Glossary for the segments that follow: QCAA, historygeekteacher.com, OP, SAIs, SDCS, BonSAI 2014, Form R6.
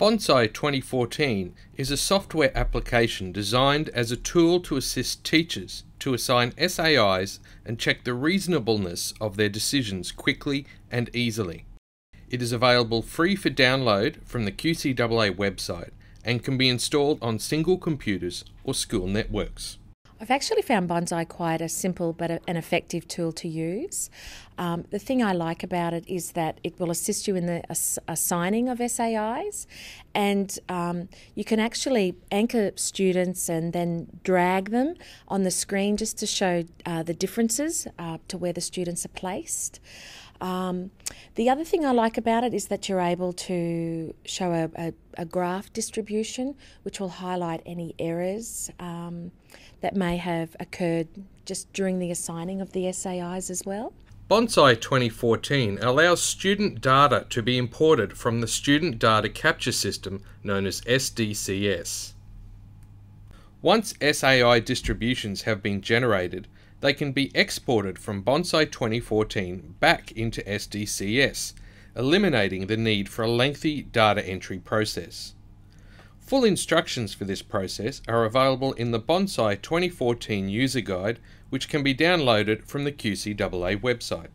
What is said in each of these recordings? BonSAI 2014 is a software application designed as a tool to assist teachers to assign SAIs and check the reasonableness of their decisions quickly and easily. It is available free for download from the QCAA website and can be installed on single computers or school networks. I've actually found BonSAI quite a simple but an effective tool to use. The thing I like about it is that it will assist you in the assigning of SAIs, and you can actually anchor students and then drag them on the screen just to show the differences to where the students are placed. The other thing I like about it is that you're able to show a graph distribution, which will highlight any errors that may have occurred just during the assigning of the SAIs as well. BonSAI 2014 allows student data to be imported from the Student Data Capture System, known as SDCS. Once SAI distributions have been generated, they can be exported from BonSAI 2014 back into SDCS, eliminating the need for a lengthy data entry process. Full instructions for this process are available in the BonSAI 2014 User Guide, which can be downloaded from the QCAA website.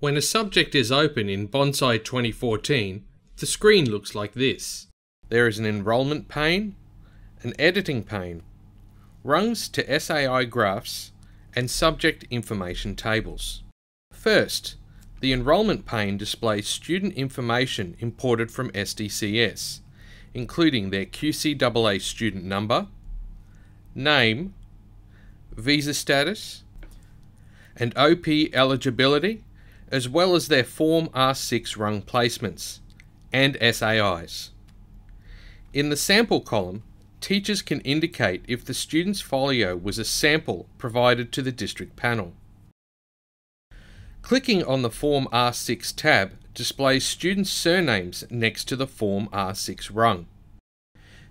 When a subject is open in BonSAI 2014, the screen looks like this. There is an enrolment pane, an editing pane, rungs to SAI graphs, and subject information tables. First, the enrolment pane displays student information imported from SDCS, including their QCAA student number, name, visa status, and OP eligibility, as well as their Form R6 rung placements, and SAIs. In the sample column, teachers can indicate if the student's folio was a sample provided to the district panel. Clicking on the Form R6 tab displays students' surnames next to the Form R6 rung.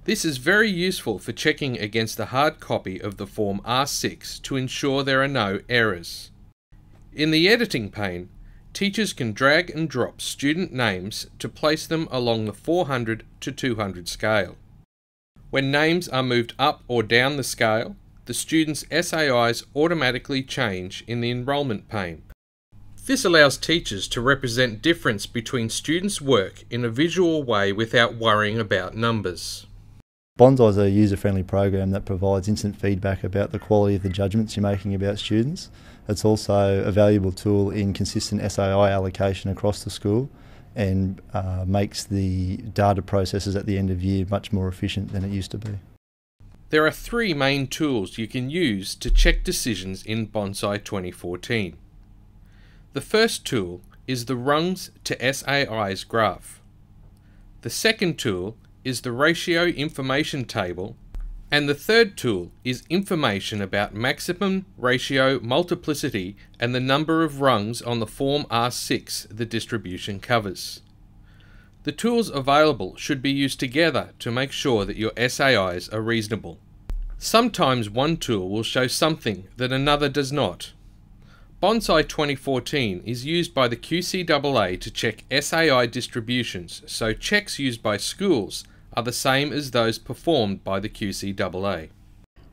This is very useful for checking against the hard copy of the Form R6 to ensure there are no errors. In the editing pane, teachers can drag and drop student names to place them along the 400 to 200 scale. When names are moved up or down the scale, the students' SAIs automatically change in the enrolment pane. This allows teachers to represent difference between students' work in a visual way without worrying about numbers. BonSAI is a user-friendly program that provides instant feedback about the quality of the judgments you're making about students. It's also a valuable tool in consistent SAI allocation across the school, and makes the data processes at the end of year much more efficient than it used to be. There are three main tools you can use to check decisions in BonSAI 2014. The first tool is the rungs to SAIs graph. The second tool is the ratio information table, and the third tool is information about maximum ratio multiplicity and the number of rungs on the Form R6 the distribution covers. The tools available should be used together to make sure that your SAIs are reasonable. Sometimes one tool will show something that another does not. BonSAI 2014 is used by the QCAA to check SAI distributions, so checks used by schools are the same as those performed by the QCAA.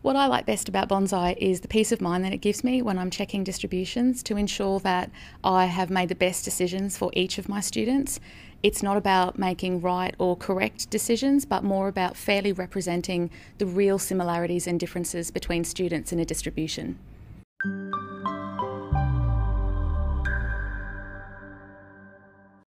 What I like best about BonSAI is the peace of mind that it gives me when I'm checking distributions to ensure that I have made the best decisions for each of my students. It's not about making right or correct decisions, but more about fairly representing the real similarities and differences between students in a distribution.